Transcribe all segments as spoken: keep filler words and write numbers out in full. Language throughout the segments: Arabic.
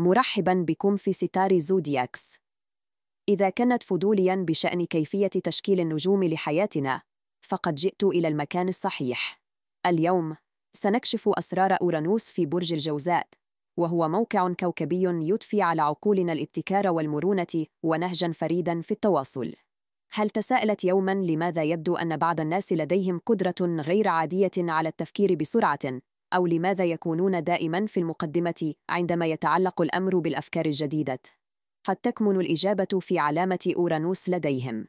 مرحباً بكم في ستار زودياكس. إذا كنت فضولياً بشأن كيفية تشكيل النجوم لحياتنا، فقد جئت إلى المكان الصحيح. اليوم سنكشف أسرار أورانوس في برج الجوزاء، وهو موقع كوكبي يضفي على عقولنا الابتكار والمرونة ونهجاً فريداً في التواصل. هل تساءلت يوماً لماذا يبدو أن بعض الناس لديهم قدرة غير عادية على التفكير بسرعة؟ أو لماذا يكونون دائماً في المقدمة عندما يتعلق الأمر بالأفكار الجديدة؟ قد تكمن الإجابة في علامة أورانوس لديهم.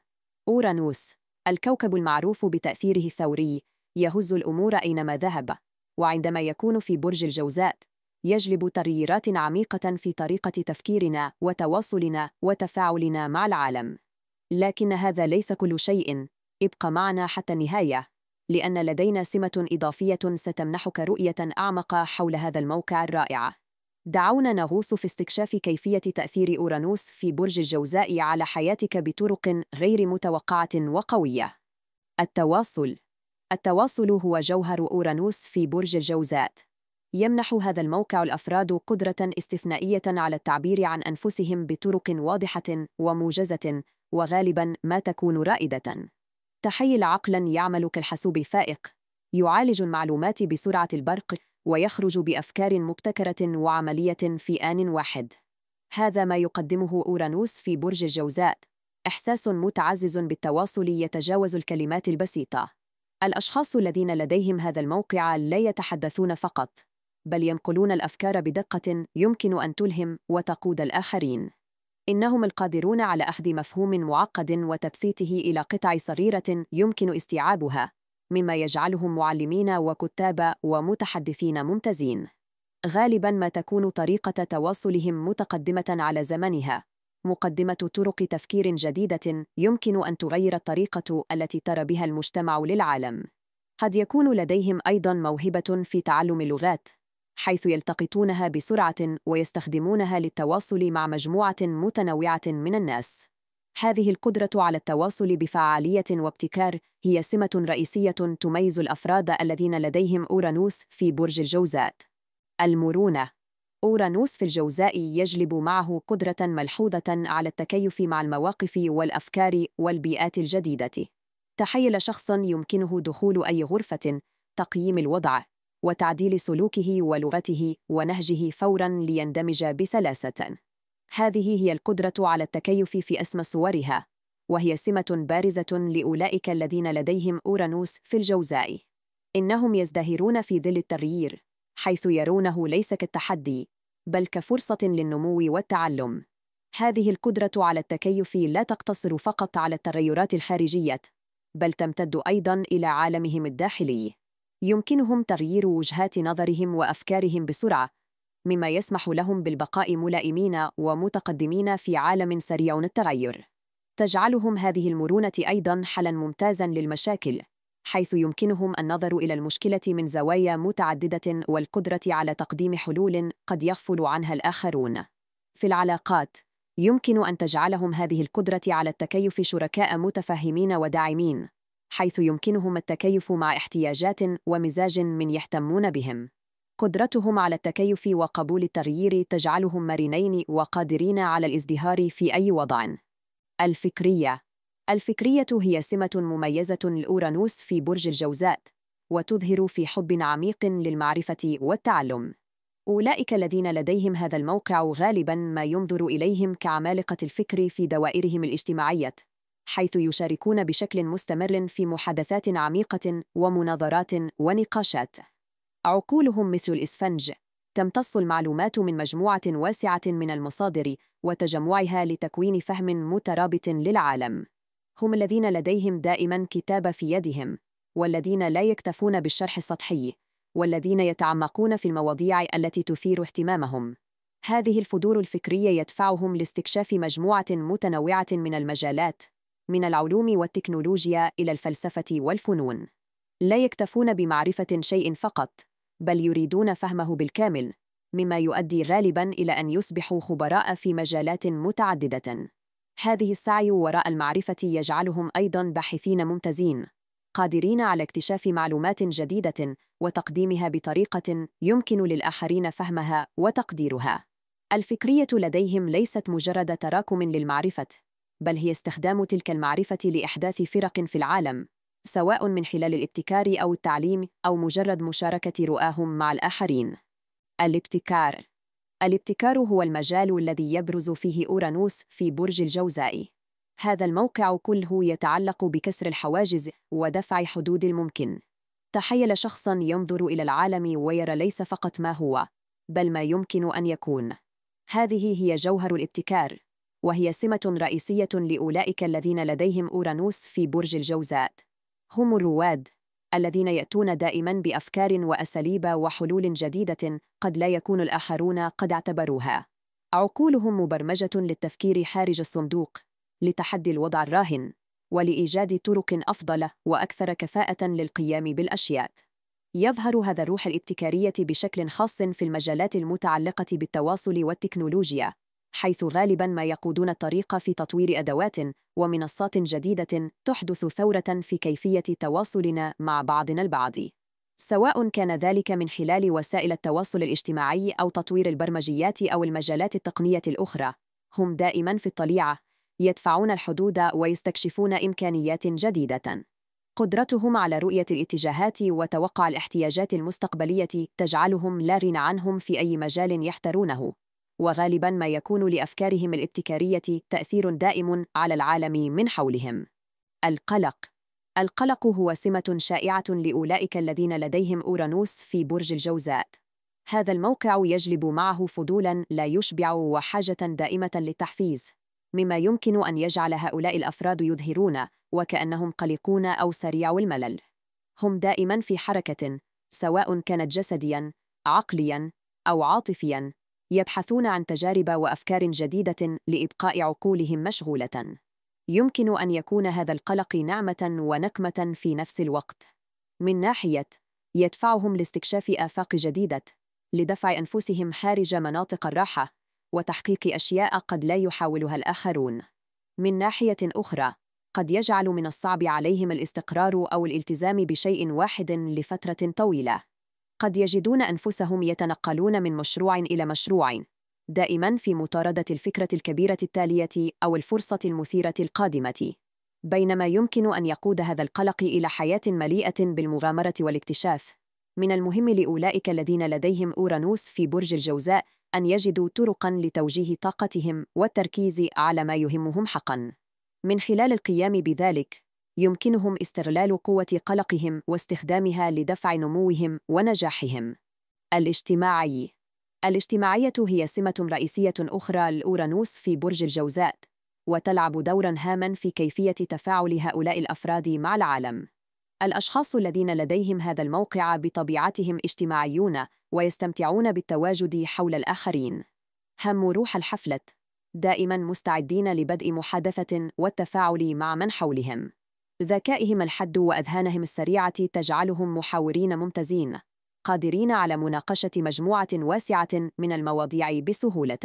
أورانوس، الكوكب المعروف بتأثيره الثوري، يهز الأمور أينما ذهب، وعندما يكون في برج الجوزاء، يجلب تغييرات عميقة في طريقة تفكيرنا وتواصلنا وتفاعلنا مع العالم. لكن هذا ليس كل شيء، ابق معنا حتى النهاية، لأن لدينا سمة إضافية ستمنحك رؤية أعمق حول هذا الموقع الرائع. دعونا نغوص في استكشاف كيفية تأثير أورانوس في برج الجوزاء على حياتك بطرق غير متوقعة وقوية. التواصل. التواصل هو جوهر أورانوس في برج الجوزاء. يمنح هذا الموقع الأفراد قدرة استثنائية على التعبير عن أنفسهم بطرق واضحة وموجزة، وغالباً ما تكون رائدة. تحيل عقلاً يعمل كالحاسوب الفائق، يعالج المعلومات بسرعة البرق، ويخرج بأفكار مبتكرة وعملية في آن واحد. هذا ما يقدمه أورانوس في برج الجوزاء، إحساس متعزز بالتواصل يتجاوز الكلمات البسيطة. الأشخاص الذين لديهم هذا الموقع لا يتحدثون فقط، بل ينقلون الأفكار بدقة يمكن أن تلهم وتقود الآخرين. إنهم القادرون على أخذ مفهوم معقد وتبسيطه إلى قطع صغيرة يمكن استيعابها، مما يجعلهم معلمين وكتاب ومتحدثين ممتازين. غالباً ما تكون طريقة تواصلهم متقدمة على زمنها، مقدمة طرق تفكير جديدة يمكن أن تغير الطريقة التي ترى بها المجتمع للعالم. قد يكون لديهم أيضاً موهبة في تعلم اللغات، حيث يلتقطونها بسرعة ويستخدمونها للتواصل مع مجموعة متنوعة من الناس. هذه القدرة على التواصل بفعالية وابتكار هي سمة رئيسية تميز الأفراد الذين لديهم أورانوس في برج الجوزاء. المرونة. أورانوس في الجوزاء يجلب معه قدرة ملحوظة على التكيف مع المواقف والأفكار والبيئات الجديدة. تحيل شخصاً يمكنه دخول أي غرفة، تقييم الوضع، وتعديل سلوكه ولغته ونهجه فوراً ليندمج بسلاسة. هذه هي القدرة على التكيف في أسمى صورها، وهي سمة بارزة لأولئك الذين لديهم أورانوس في الجوزاء. إنهم يزدهرون في ظل التغيير، حيث يرونه ليس كالتحدي، بل كفرصة للنمو والتعلم. هذه القدرة على التكيف لا تقتصر فقط على التغيرات الخارجية، بل تمتد أيضاً إلى عالمهم الداخلي. يمكنهم تغيير وجهات نظرهم وأفكارهم بسرعة، مما يسمح لهم بالبقاء ملائمين ومتقدمين في عالم سريع التغير. تجعلهم هذه المرونة أيضاً حلاً ممتازاً للمشاكل، حيث يمكنهم النظر إلى المشكلة من زوايا متعددة والقدرة على تقديم حلول قد يغفل عنها الآخرون. في العلاقات، يمكن أن تجعلهم هذه القدرة على التكيف شركاء متفاهمين وداعمين، حيث يمكنهم التكيف مع احتياجات ومزاج من يهتمون بهم. قدرتهم على التكيف وقبول التغيير تجعلهم مرنين وقادرين على الازدهار في أي وضع. الفكرية. الفكرية هي سمة مميزة لأورانوس في برج الجوزاء، وتظهر في حب عميق للمعرفة والتعلم. أولئك الذين لديهم هذا الموقع غالباً ما ينظر إليهم كعمالقة الفكر في دوائرهم الاجتماعية، حيث يشاركون بشكل مستمر في محادثات عميقة ومناظرات ونقاشات. عقولهم مثل الإسفنج، تمتص المعلومات من مجموعة واسعة من المصادر وتجمعها لتكوين فهم مترابط للعالم. هم الذين لديهم دائماً كتاب في يدهم، والذين لا يكتفون بالشرح السطحي، والذين يتعمقون في المواضيع التي تثير اهتمامهم. هذه الفضول الفكرية يدفعهم لاستكشاف مجموعة متنوعة من المجالات، من العلوم والتكنولوجيا إلى الفلسفة والفنون. لا يكتفون بمعرفة شيء فقط، بل يريدون فهمه بالكامل، مما يؤدي غالباً إلى أن يصبحوا خبراء في مجالات متعددة. هذه السعي وراء المعرفة يجعلهم أيضاً باحثين ممتازين، قادرين على اكتشاف معلومات جديدة وتقديمها بطريقة يمكن للآخرين فهمها وتقديرها. الفكرية لديهم ليست مجرد تراكم للمعرفة، بل هي استخدام تلك المعرفة لإحداث فرق في العالم، سواء من خلال الابتكار أو التعليم أو مجرد مشاركة رؤاهم مع الآخرين. الابتكار الابتكار هو المجال الذي يبرز فيه أورانوس في برج الجوزاء. هذا الموقع كله يتعلق بكسر الحواجز ودفع حدود الممكن. تخيل شخصاً ينظر إلى العالم ويرى ليس فقط ما هو، بل ما يمكن أن يكون. هذه هي جوهر الابتكار، وهي سمة رئيسية لأولئك الذين لديهم أورانوس في برج الجوزاء. هم الرواد، الذين يأتون دائماً بأفكار وأساليب وحلول جديدة قد لا يكون الآخرون قد اعتبروها. عقولهم مبرمجة للتفكير خارج الصندوق، لتحدي الوضع الراهن، ولإيجاد طرق أفضل وأكثر كفاءة للقيام بالأشياء. يظهر هذا الروح الابتكارية بشكل خاص في المجالات المتعلقة بالتواصل والتكنولوجيا، حيث غالباً ما يقودون الطريق في تطوير أدوات ومنصات جديدة تحدث ثورة في كيفية تواصلنا مع بعضنا البعض، سواء كان ذلك من خلال وسائل التواصل الاجتماعي أو تطوير البرمجيات أو المجالات التقنية الأخرى. هم دائماً في الطليعة، يدفعون الحدود ويستكشفون إمكانيات جديدة. قدرتهم على رؤية الاتجاهات وتوقع الاحتياجات المستقبلية تجعلهم لا غنى عنهم في أي مجال يحترونه، وغالباً ما يكون لأفكارهم الابتكارية تأثير دائم على العالم من حولهم. القلق القلق هو سمة شائعة لأولئك الذين لديهم أورانوس في برج الجوزاء. هذا الموقع يجلب معه فضولاً لا يشبع وحاجة دائمة للتحفيز، مما يمكن أن يجعل هؤلاء الأفراد يظهرون وكأنهم قلقون أو سريع الملل. هم دائماً في حركة، سواء كانت جسدياً، عقلياً، أو عاطفياً، يبحثون عن تجارب وأفكار جديدة لإبقاء عقولهم مشغولة. يمكن أن يكون هذا القلق نعمة ونكمة في نفس الوقت. من ناحية، يدفعهم لاستكشاف آفاق جديدة، لدفع أنفسهم خارج مناطق الراحة، وتحقيق أشياء قد لا يحاولها الآخرون. من ناحية أخرى، قد يجعل من الصعب عليهم الاستقرار أو الالتزام بشيء واحد لفترة طويلة. قد يجدون أنفسهم يتنقلون من مشروع إلى مشروع، دائماً في مطاردة الفكرة الكبيرة التالية أو الفرصة المثيرة القادمة، بينما يمكن أن يقود هذا القلق إلى حياة مليئة بالمغامرة والاكتشاف. من المهم لأولئك الذين لديهم أورانوس في برج الجوزاء أن يجدوا طرقاً لتوجيه طاقتهم والتركيز على ما يهمهم حقاً. من خلال القيام بذلك، يمكنهم استغلال قوة قلقهم واستخدامها لدفع نموهم ونجاحهم. الاجتماعي الاجتماعية هي سمة رئيسية أخرى لأورانوس في برج الجوزاء، وتلعب دوراً هاماً في كيفية تفاعل هؤلاء الأفراد مع العالم. الأشخاص الذين لديهم هذا الموقع بطبيعتهم اجتماعيون ويستمتعون بالتواجد حول الآخرين. هم روح الحفلة، دائماً مستعدين لبدء محادثة والتفاعل مع من حولهم. ذكائهم الحاد وأذهانهم السريعة تجعلهم محاورين ممتازين، قادرين على مناقشة مجموعة واسعة من المواضيع بسهولة.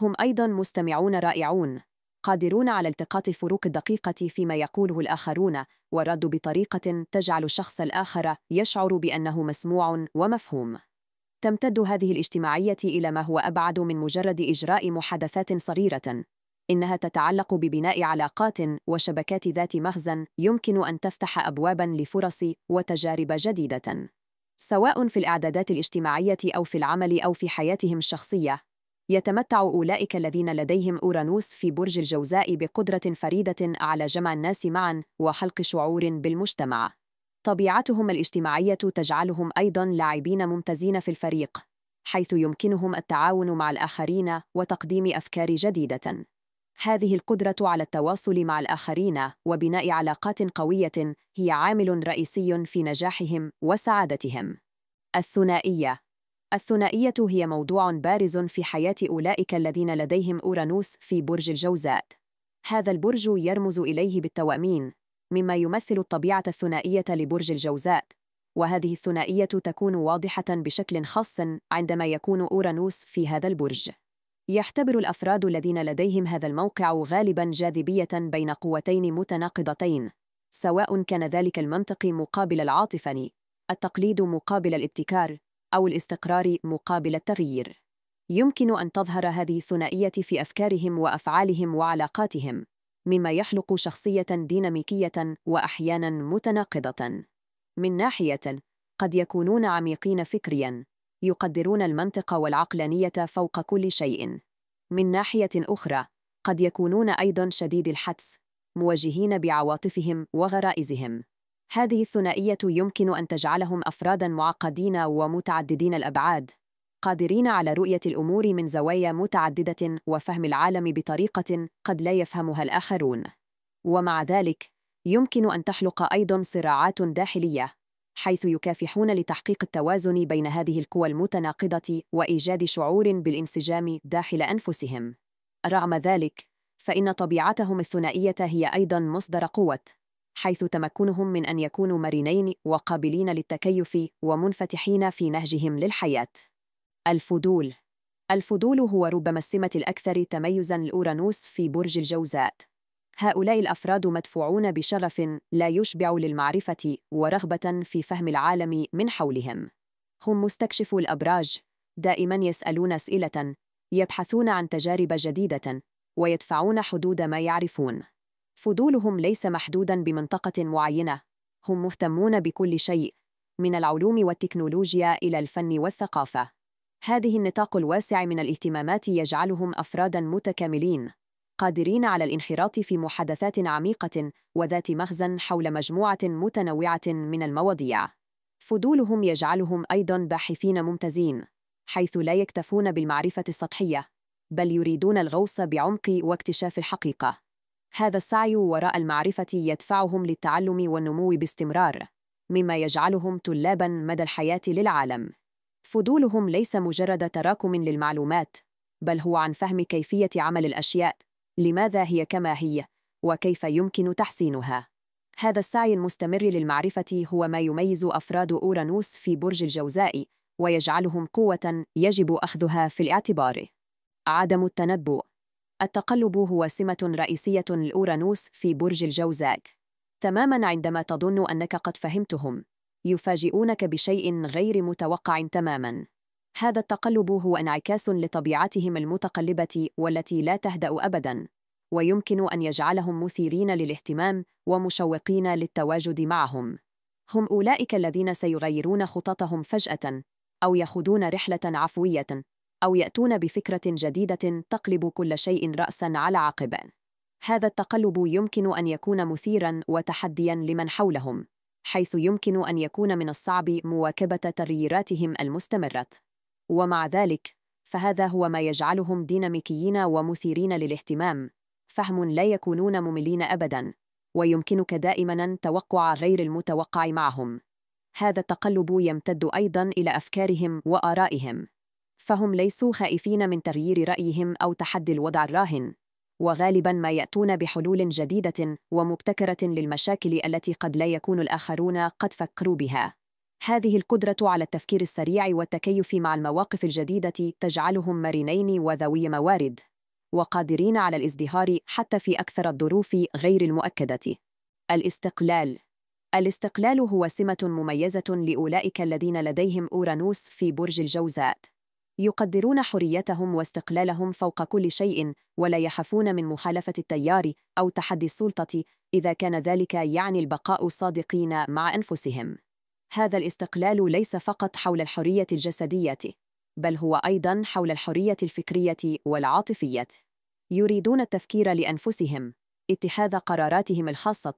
هم أيضاً مستمعون رائعون، قادرون على التقاط الفروق الدقيقة فيما يقوله الآخرون والرد بطريقة تجعل الشخص الآخر يشعر بأنه مسموع ومفهوم. تمتد هذه الاجتماعية إلى ما هو أبعد من مجرد إجراء محادثات صغيرة. إنها تتعلق ببناء علاقات وشبكات ذات مخزن يمكن أن تفتح أبواباً لفرص وتجارب جديدة، سواء في الإعدادات الاجتماعية أو في العمل أو في حياتهم الشخصية. يتمتع أولئك الذين لديهم أورانوس في برج الجوزاء بقدرة فريدة على جمع الناس معاً وخلق شعور بالمجتمع. طبيعتهم الاجتماعية تجعلهم أيضاً لاعبين ممتازين في الفريق، حيث يمكنهم التعاون مع الآخرين وتقديم أفكار جديدة. هذه القدرة على التواصل مع الآخرين وبناء علاقات قوية هي عامل رئيسي في نجاحهم وسعادتهم. الثنائية الثنائية هي موضوع بارز في حياة أولئك الذين لديهم أورانوس في برج الجوزاء. هذا البرج يرمز إليه بالتوأمين، مما يمثل الطبيعة الثنائية لبرج الجوزاء، وهذه الثنائية تكون واضحة بشكل خاص عندما يكون أورانوس في هذا البرج. يختبر الأفراد الذين لديهم هذا الموقع غالباً جاذبية بين قوتين متناقضتين، سواء كان ذلك المنطق مقابل العاطفة، التقليد مقابل الابتكار، أو الاستقرار مقابل التغيير. يمكن أن تظهر هذه الثنائية في أفكارهم وأفعالهم وعلاقاتهم، مما يخلق شخصية ديناميكية وأحياناً متناقضة. من ناحية، قد يكونون عميقين فكرياً، يقدرون المنطق والعقلانية فوق كل شيء. من ناحية أخرى، قد يكونون أيضاً شديد الحدس، مواجهين بعواطفهم وغرائزهم. هذه الثنائية يمكن أن تجعلهم أفراداً معقدين ومتعددين الأبعاد، قادرين على رؤية الأمور من زوايا متعددة وفهم العالم بطريقة قد لا يفهمها الآخرون. ومع ذلك، يمكن أن تحلق أيضاً صراعات داخلية، حيث يكافحون لتحقيق التوازن بين هذه القوى المتناقضة وإيجاد شعور بالانسجام داخل أنفسهم. رغم ذلك، فإن طبيعتهم الثنائية هي أيضاً مصدر قوة، حيث تمكنهم من أن يكونوا مرنين وقابلين للتكيف ومنفتحين في نهجهم للحياة. الفضول. الفضول هو ربما السمة الأكثر تميزاً لأورانوس في برج الجوزاء. هؤلاء الأفراد مدفوعون بشغف لا يشبع للمعرفة ورغبة في فهم العالم من حولهم. هم مستكشفو الأبراج، دائماً يسألون أسئلة، يبحثون عن تجارب جديدة، ويدفعون حدود ما يعرفون. فضولهم ليس محدوداً بمنطقة معينة، هم مهتمون بكل شيء، من العلوم والتكنولوجيا إلى الفن والثقافة. هذه النطاق الواسع من الاهتمامات يجعلهم أفراداً متكاملين، قادرين على الانحراف في محادثات عميقة وذات مغزى حول مجموعة متنوعة من المواضيع. فضولهم يجعلهم أيضاً باحثين ممتازين، حيث لا يكتفون بالمعرفة السطحية، بل يريدون الغوص بعمق واكتشاف الحقيقة. هذا السعي وراء المعرفة يدفعهم للتعلم والنمو باستمرار، مما يجعلهم طلاباً مدى الحياة للعالم. فضولهم ليس مجرد تراكم للمعلومات، بل هو عن فهم كيفية عمل الأشياء، لماذا هي كما هي، وكيف يمكن تحسينها. هذا السعي المستمر للمعرفة هو ما يميز أفراد أورانوس في برج الجوزاء، ويجعلهم قوة يجب أخذها في الاعتبار. عدم التنبؤ. التقلب هو سمة رئيسية لأورانوس في برج الجوزاء. تماماً عندما تظن أنك قد فهمتهم، يفاجئونك بشيء غير متوقع تماماً. هذا التقلب هو انعكاس لطبيعتهم المتقلبة والتي لا تهدأ أبداً، ويمكن أن يجعلهم مثيرين للاهتمام ومشوقين للتواجد معهم. هم أولئك الذين سيغيرون خططهم فجأة، أو يخوضون رحلة عفوية، أو يأتون بفكرة جديدة تقلب كل شيء رأساً على عقب. هذا التقلب يمكن أن يكون مثيراً وتحدياً لمن حولهم، حيث يمكن أن يكون من الصعب مواكبة تغييراتهم المستمرة. ومع ذلك، فهذا هو ما يجعلهم ديناميكيين ومثيرين للاهتمام، فهم لا يكونون مملين أبداً، ويمكنك دائماً توقع غير المتوقع معهم. هذا التقلب يمتد أيضاً إلى أفكارهم وآرائهم، فهم ليسوا خائفين من تغيير رأيهم أو تحدي الوضع الراهن، وغالباً ما يأتون بحلول جديدة ومبتكرة للمشاكل التي قد لا يكون الآخرون قد فكروا بها. هذه القدرة على التفكير السريع والتكيف مع المواقف الجديدة تجعلهم مرنين وذوي موارد، وقادرين على الازدهار حتى في أكثر الظروف غير المؤكدة. الاستقلال. الاستقلال هو سمة مميزة لأولئك الذين لديهم أورانوس في برج الجوزاء. يقدرون حريتهم واستقلالهم فوق كل شيء، ولا يخافون من مخالفة التيار أو تحدي السلطة إذا كان ذلك يعني البقاء صادقين مع أنفسهم. هذا الاستقلال ليس فقط حول الحرية الجسدية، بل هو أيضاً حول الحرية الفكرية والعاطفية. يريدون التفكير لأنفسهم، اتخاذ قراراتهم الخاصة،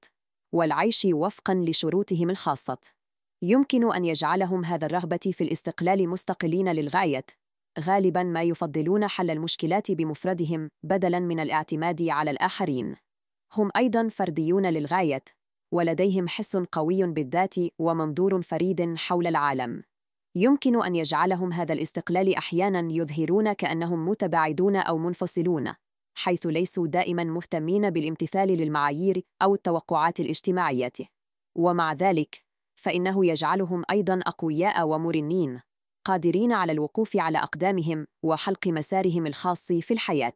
والعيش وفقاً لشروطهم الخاصة. يمكن أن يجعلهم هذا الرغبة في الاستقلال مستقلين للغاية، غالباً ما يفضلون حل المشكلات بمفردهم بدلاً من الاعتماد على الآخرين. هم أيضاً فرديون للغاية، ولديهم حس قوي بالذات ومنظور فريد حول العالم. يمكن أن يجعلهم هذا الاستقلال أحياناً يظهرون كأنهم متباعدون أو منفصلون، حيث ليسوا دائماً مهتمين بالامتثال للمعايير أو التوقعات الاجتماعية. ومع ذلك، فإنه يجعلهم أيضاً أقوياء ومرنين، قادرين على الوقوف على أقدامهم وحلق مسارهم الخاص في الحياة.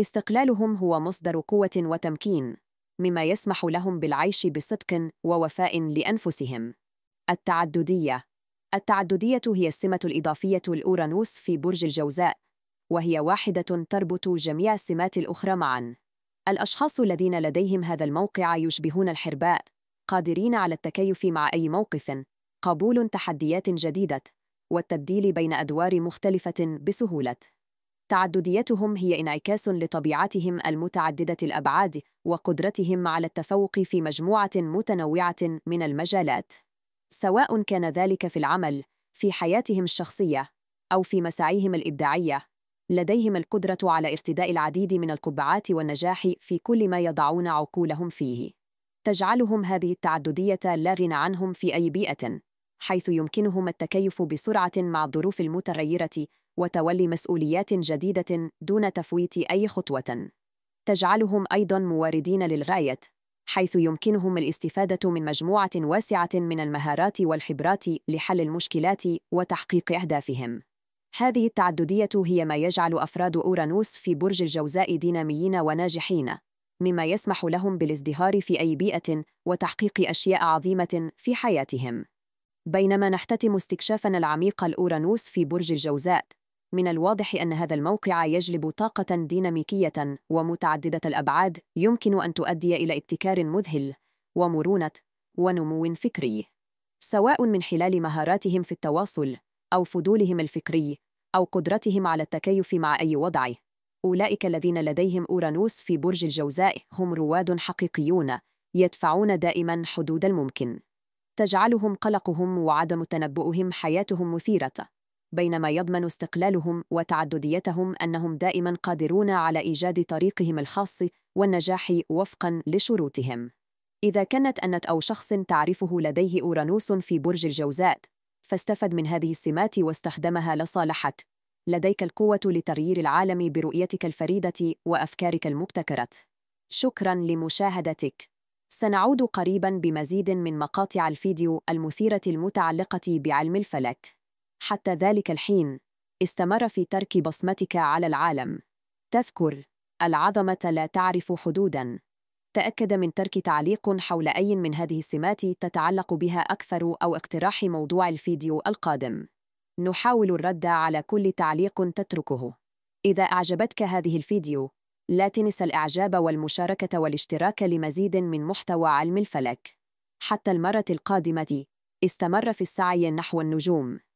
استقلالهم هو مصدر قوة وتمكين، مما يسمح لهم بالعيش بصدق ووفاء لأنفسهم. التعددية. التعددية هي السمة الإضافية لأورانوس في برج الجوزاء، وهي واحدة تربط جميع السمات الأخرى معاً. الأشخاص الذين لديهم هذا الموقع يشبهون الحرباء، قادرين على التكيف مع أي موقف، قبول تحديات جديدة، والتبديل بين أدوار مختلفة بسهولة. تعدديتهم هي انعكاس لطبيعتهم المتعددة الأبعاد وقدرتهم على التفوق في مجموعة متنوعة من المجالات، سواء كان ذلك في العمل، في حياتهم الشخصية، أو في مساعيهم الإبداعية. لديهم القدرة على ارتداء العديد من القبعات والنجاح في كل ما يضعون عقولهم فيه. تجعلهم هذه التعددية لا غنى عنهم في أي بيئة، حيث يمكنهم التكيف بسرعة مع الظروف المتغيرة وتولي مسؤوليات جديدة دون تفويت أي خطوة. تجعلهم أيضاً مواردين للغاية، حيث يمكنهم الاستفادة من مجموعة واسعة من المهارات والخبرات لحل المشكلات وتحقيق أهدافهم. هذه التعددية هي ما يجعل أفراد أورانوس في برج الجوزاء ديناميين وناجحين، مما يسمح لهم بالازدهار في أي بيئة وتحقيق أشياء عظيمة في حياتهم. بينما نحتتم استكشافنا العميق الأورانوس في برج الجوزاء، من الواضح أن هذا الموقع يجلب طاقة ديناميكية ومتعددة الأبعاد يمكن أن تؤدي إلى ابتكار مذهل ومرونة ونمو فكري، سواء من خلال مهاراتهم في التواصل أو فضولهم الفكري أو قدرتهم على التكيف مع أي وضع. أولئك الذين لديهم أورانوس في برج الجوزاء هم رواد حقيقيون يدفعون دائما حدود الممكن. تجعلهم قلقهم وعدم تنبؤهم حياتهم مثيرة، بينما يضمن استقلالهم وتعدديتهم أنهم دائما قادرون على إيجاد طريقهم الخاص والنجاح وفقا لشروطهم. إذا كانت أنت أو شخص تعرفه لديه أورانوس في برج الجوزاء، فاستفد من هذه السمات واستخدمها لصالحك. لديك القوة لتغيير العالم برؤيتك الفريدة وأفكارك المبتكرة. شكراً لمشاهدتك. سنعود قريباً بمزيد من مقاطع الفيديو المثيرة المتعلقة بعلم الفلك. حتى ذلك الحين، استمر في ترك بصمتك على العالم. تذكر، العظمة لا تعرف حدوداً. تأكد من ترك تعليق حول أي من هذه السمات تتعلق بها أكثر أو اقتراح موضوع الفيديو القادم. نحاول الرد على كل تعليق تتركه. إذا أعجبتك هذه الفيديو، لا تنس الإعجاب والمشاركة والاشتراك لمزيد من محتوى علم الفلك. حتى المرة القادمة، استمر في السعي نحو النجوم.